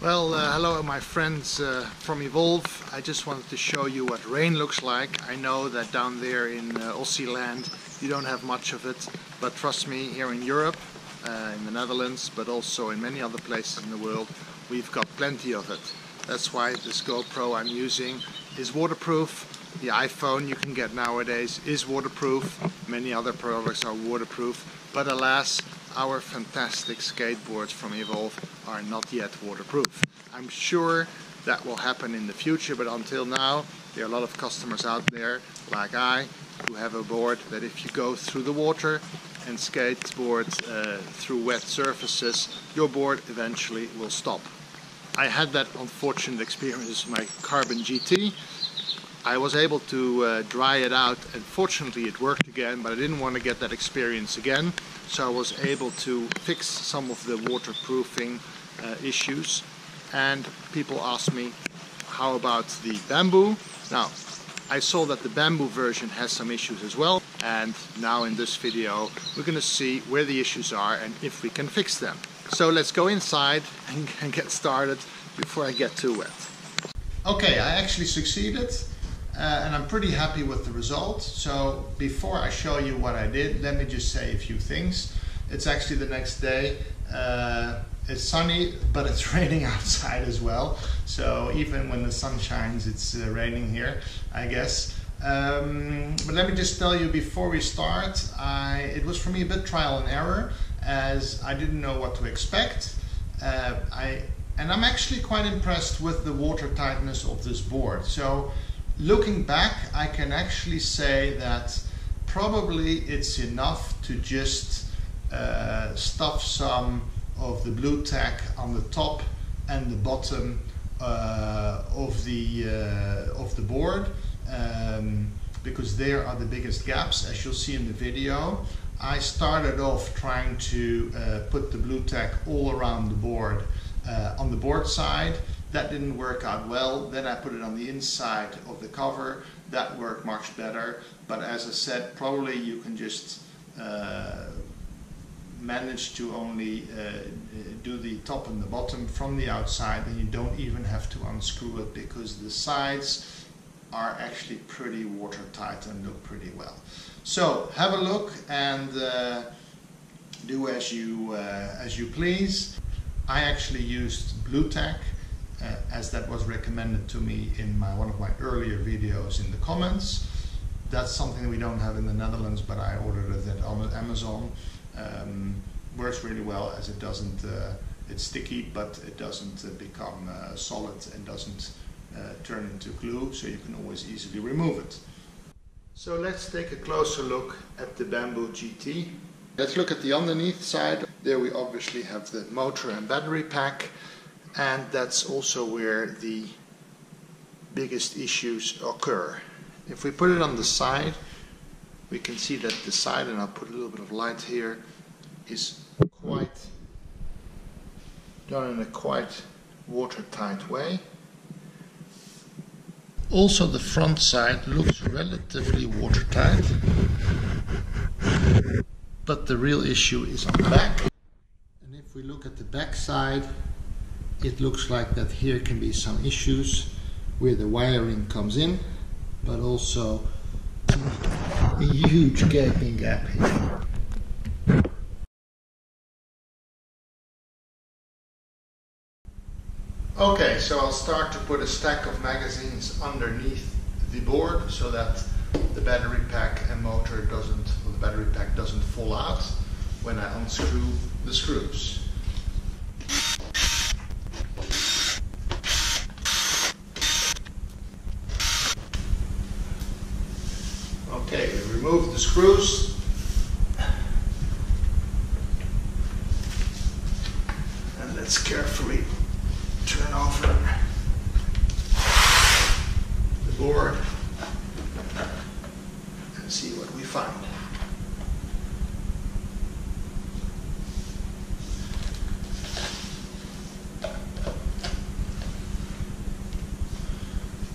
Well, hello my friends from Evolve. I just wanted to show you what rain looks like. I know that down there in Aussie land you don't have much of it, but trust me, here in Europe, in the Netherlands, but also in many other places in the world, we've got plenty of it. That's why this GoPro I'm using is waterproof. The iPhone you can get nowadays is waterproof, many other products are waterproof, but alas, our fantastic skateboards from Evolve are not yet waterproof. I'm sure that will happen in the future, but until now there are a lot of customers out there, like I, who have a board that if you go through the water and skateboard through wet surfaces, your board eventually will stop. I had that unfortunate experience with my Carbon GT. I was able to dry it out, and fortunately it worked again, but I didn't want to get that experience again, so I was able to fix some of the waterproofing issues. And people asked me, how about the Bamboo? Now, I saw that the Bamboo version has some issues as well, and now in this video we're going to see where the issues are and if we can fix them. So let's go inside and get started before I get too wet. Okay, I actually succeeded. And I'm pretty happy with the result. So before I show you what I did, let me just say a few things. It's actually the next day. It's sunny, but it's raining outside as well. So even when the sun shines, it's raining here, I guess. But let me just tell you before we start, it was for me a bit trial and error, as I didn't know what to expect. I'm actually quite impressed with the water tightness of this board. So, looking back, I can actually say that probably it's enough to just stuff some of the Blu-Tack on the top and the bottom of the board, because there are the biggest gaps, as you'll see in the video. I started off trying to put the Blu-Tack all around the board on the board side. That didn't work out well. Then I put it on the inside of the cover. That worked much better. But as I said, probably you can just manage to only do the top and the bottom from the outside, and you don't even have to unscrew it because the sides are actually pretty watertight and look pretty well. So have a look and do as you please. I actually used Blu-Tack, as that was recommended to me in one of my earlier videos in the comments. That's something we don't have in the Netherlands, but I ordered it on Amazon. Works really well, as it doesn't, it's sticky, but it doesn't become solid and doesn't turn into glue, so you can always easily remove it. So let's take a closer look at the Bamboo GT. Let's look at the underneath side. There we obviously have the motor and battery pack. And that's also where the biggest issues occur. If we put it on the side, we can see that the side, and I'll put a little bit of light here, is quite done in a quite watertight way. Also the front side looks relatively watertight, but the real issue is on the back. And if we look at the back side, it looks like that here can be some issues where the wiring comes in, but also a huge gaping gap here. Okay, so I'll start to put a stack of magazines underneath the board so that the battery pack and motor doesn't, or the battery pack doesn't fall out when I unscrew the screws. Okay, we remove the screws. And let's carefully turn over the board and see what we find.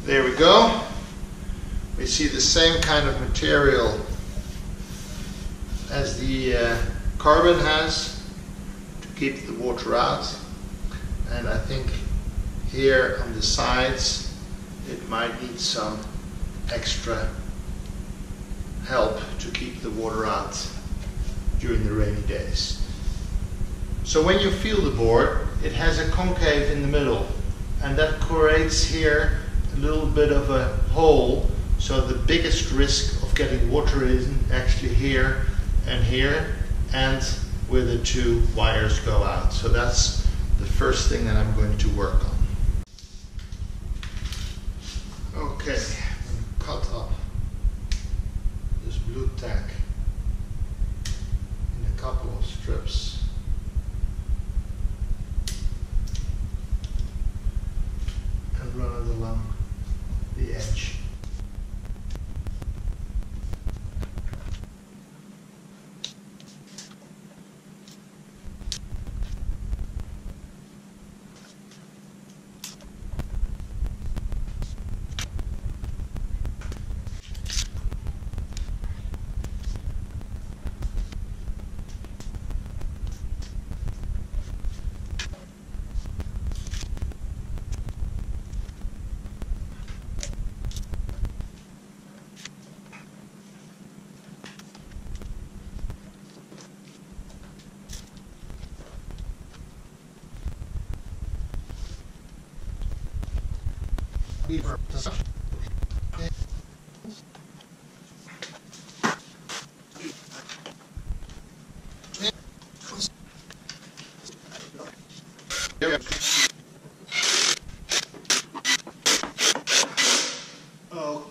There we go. We see the same kind of material as the Carbon has to keep the water out, and I think Here on the sides, it might need some extra help to keep the water out during the rainy days. So when you feel the board, it has a concave in the middle, and that creates here a little bit of a hole, so the biggest risk of getting water is actually here and here, and where the two wires go out. So that's the first thing that I'm going to work on. Okay, I'm gonna cut up this Blu-Tack in a couple of strips. And run it along the edge.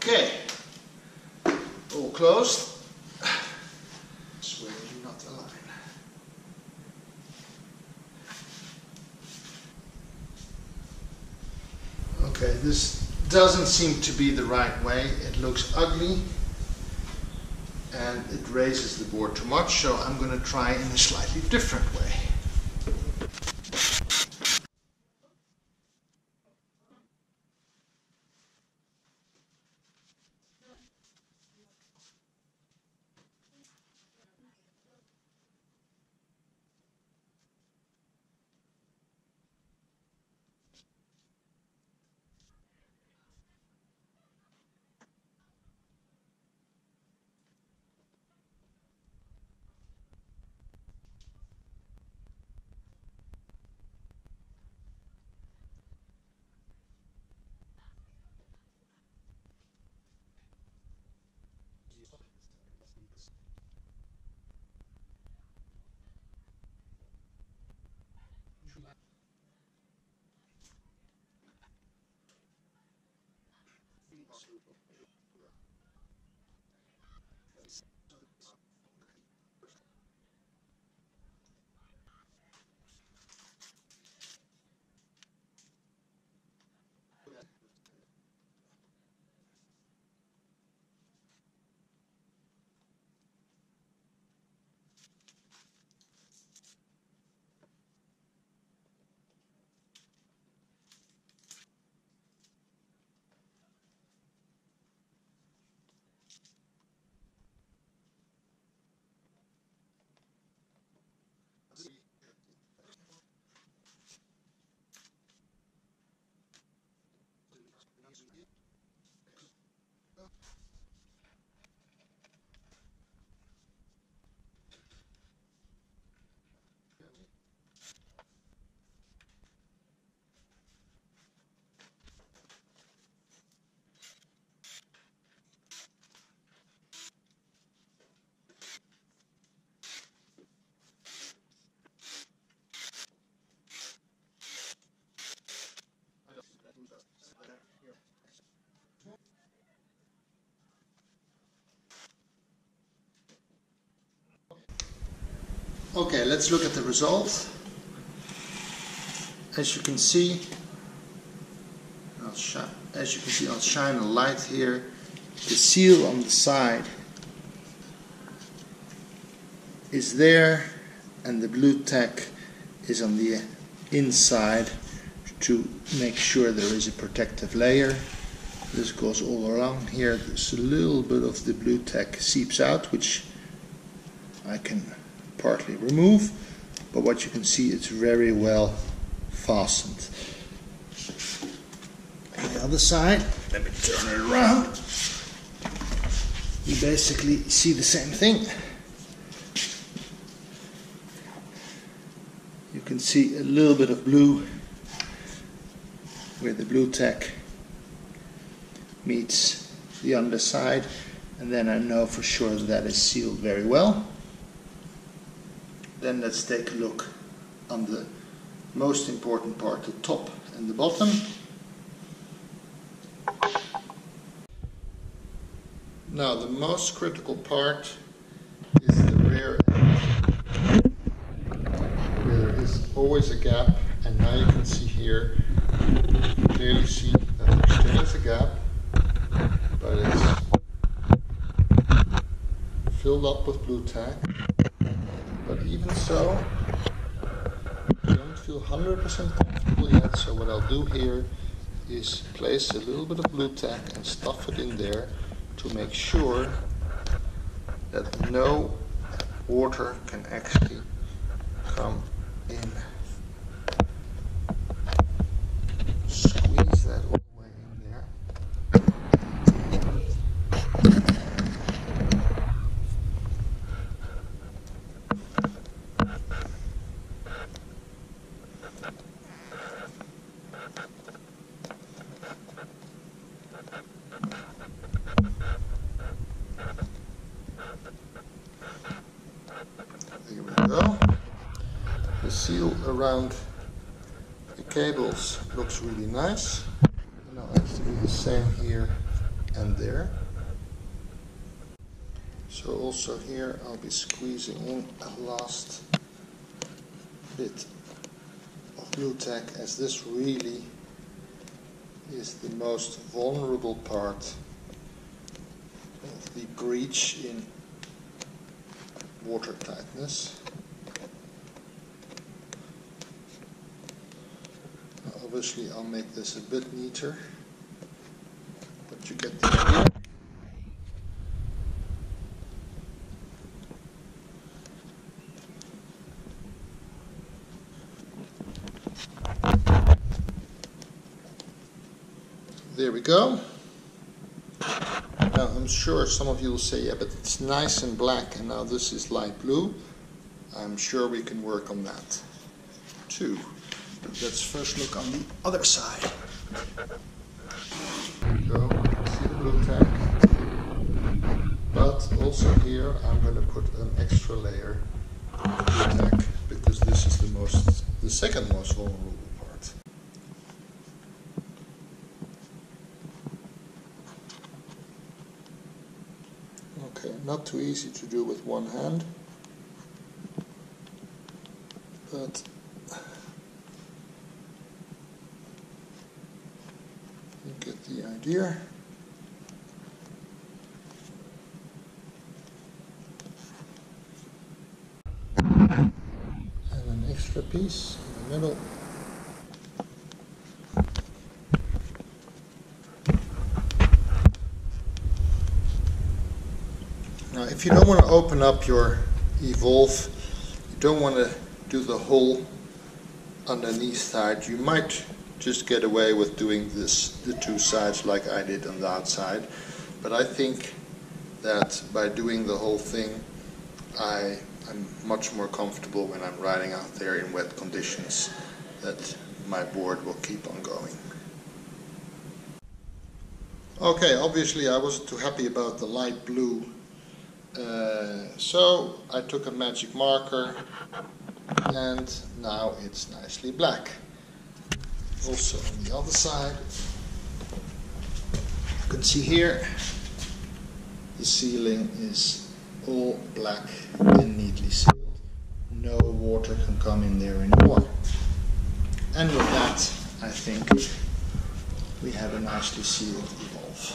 Okay, all closed. Okay, this doesn't seem to be the right way. It looks ugly and it raises the board too much, so I'm going to try in a slightly different way. Okay, let's look at the result. As you can see, I'll shine a light here. The seal on the side is there, and the Blu-Tack is on the inside to make sure there is a protective layer. This goes all around here. There's a little bit of the Blu-Tack seeps out, which I can partly remove, but what you can see, it's very well fastened. other side. Let me turn it around. You basically see the same thing. You can see a little bit of blue where the Blu-Tack meets the underside, and then I know for sure that is sealed very well. Then let's take a look on the most important part, the top and the bottom. Now the most critical part is the rear end, where there is always a gap, and now you can see here, you clearly see that there still is a gap, but it's filled up with Blu-Tack. But even so, I don't feel 100% comfortable yet, so what I'll do here is place a little bit of Blu-Tack and stuff it in there to make sure that no water can actually come in. Squeeze that all the way in there. There we go. The seal around the cables looks really nice. And I'll have to do the same here and there. So also here I'll be squeezing in a last bit of Blu-Tack, as this really is the most vulnerable part of the breach in water tightness. Now obviously I'll make this a bit neater, but you get the idea. There we go. Now, I'm sure some of you will say, yeah, but it's nice and black, and now this is light blue. I'm sure we can work on that too. But let's first look on the other side. There we go, see the Blu-Tack. But also here, I'm going to put an extra layer of Blu-Tack, because this is the second most vulnerable. Okay, not too easy to do with one hand, but you get the idea. And an extra piece in the middle. Now, if you don't want to open up your Evolve, you don't want to do the whole underneath side, you might just get away with doing this, the two sides like I did on the outside. But I think that by doing the whole thing, I'm much more comfortable when I'm riding out there in wet conditions, that my board will keep on going. Okay, obviously I wasn't too happy about the light blue. So I took a magic marker, and now it's nicely black. Also on the other side, you can see here, the ceiling is all black and neatly sealed. No water can come in there anymore. And with that, I think we have a nicely sealed Evolve.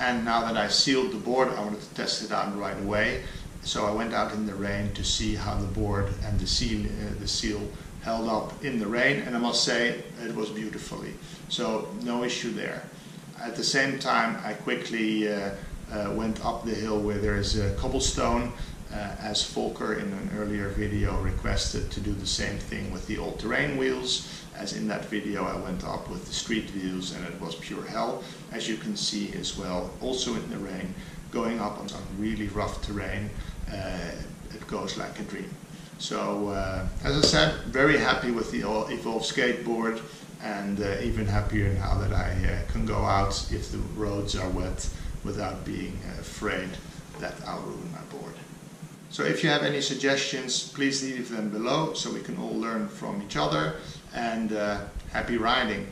And now that I sealed the board, I wanted to test it out right away. So I went out in the rain to see how the board and the seal held up in the rain. And I must say, it was beautifully. So no issue there. At the same time, I quickly went up the hill where there is a cobblestone. as Folker in an earlier video requested to do the same thing with the all-terrain wheels. As in that video, I went up with the street views and it was pure hell, as you can see as well, also in the rain, going up on some really rough terrain, it goes like a dream. So as I said, very happy with the Evolve skateboard, and even happier now that I can go out if the roads are wet without being afraid that I'll ruin my board. So if you have any suggestions, please leave them below so we can all learn from each other, and happy riding.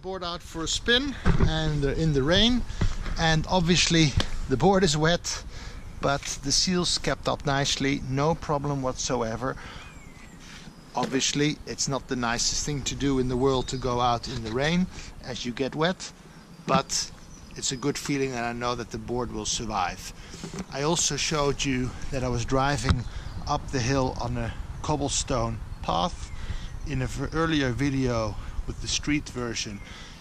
Board out for a spin, and in the rain, and obviously the board is wet, but the seals kept up nicely, no problem whatsoever. Obviously it's not the nicest thing to do in the world to go out in the rain as you get wet, but it's a good feeling and I know that the board will survive. I also showed you that I was driving up the hill on a cobblestone path. In an earlier video with the street version,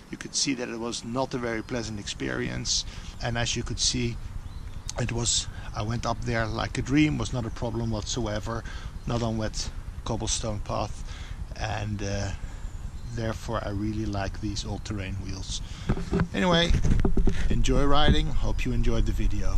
you could see that it was not a very pleasant experience, and as you could see, it was, I went up there like a dream, was not a problem whatsoever, not on wet cobblestone path, and therefore I really like these all-terrain wheels. Anyway, enjoy riding, hope you enjoyed the video.